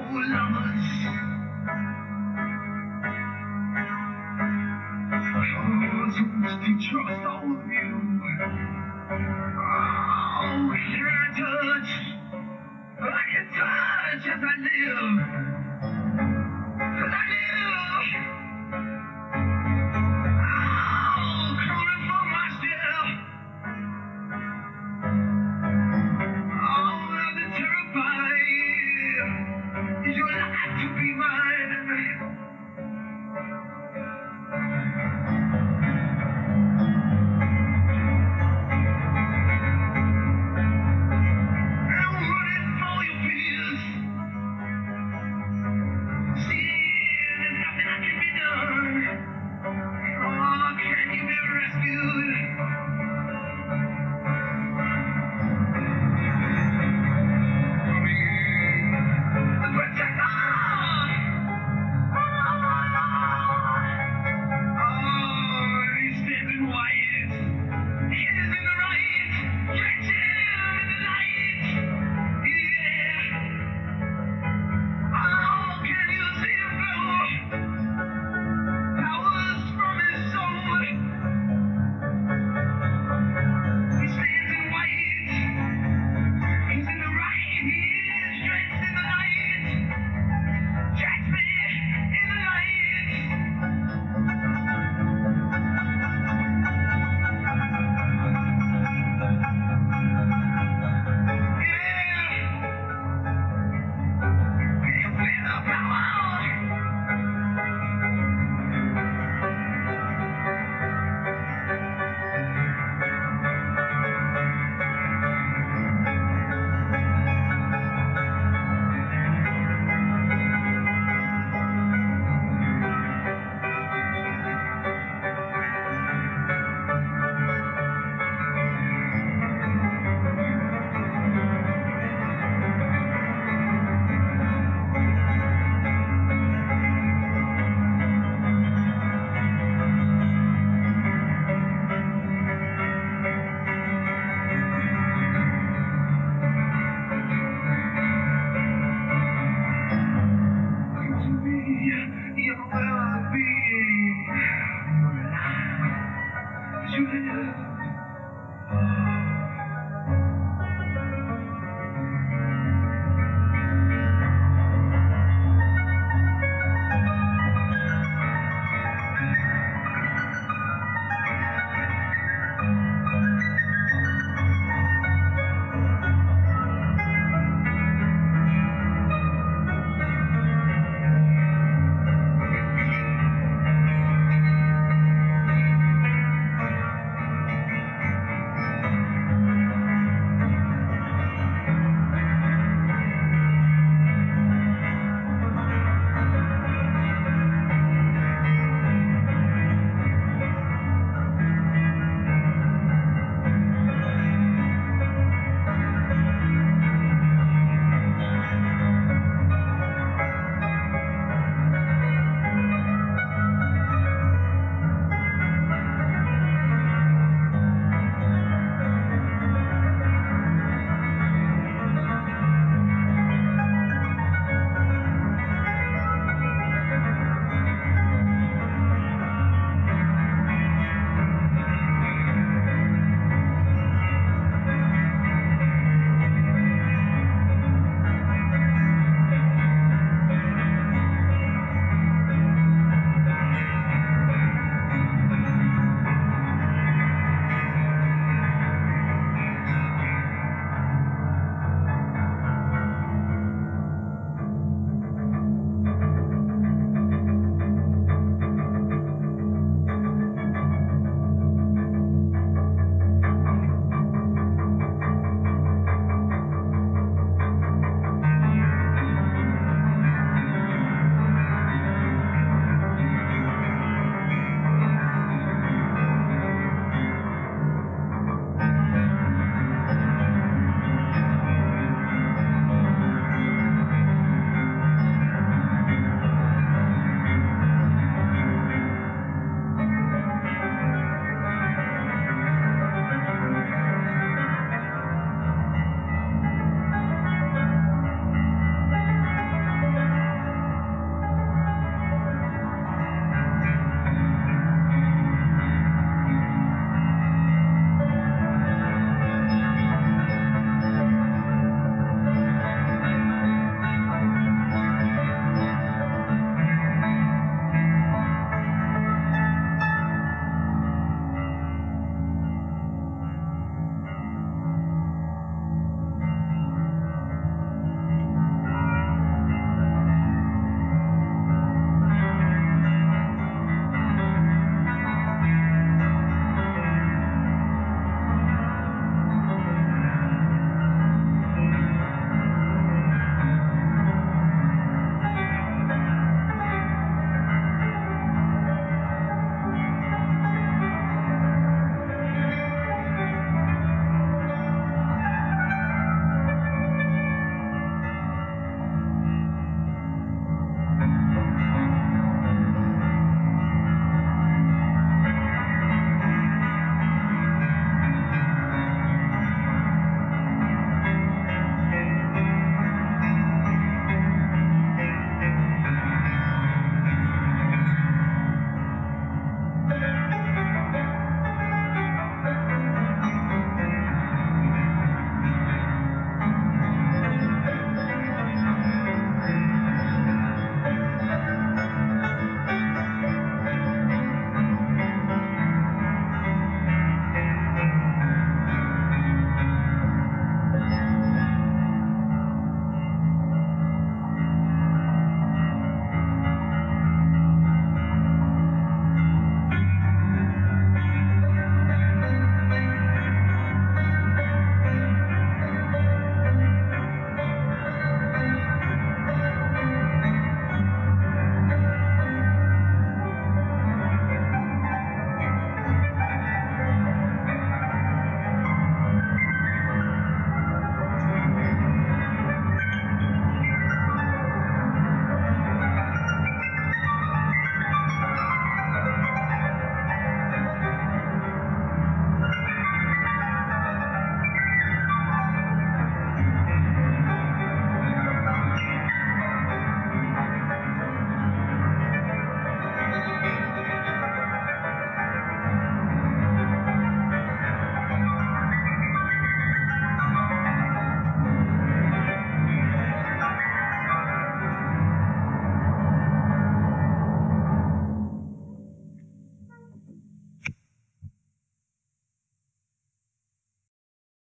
I can touch as I live.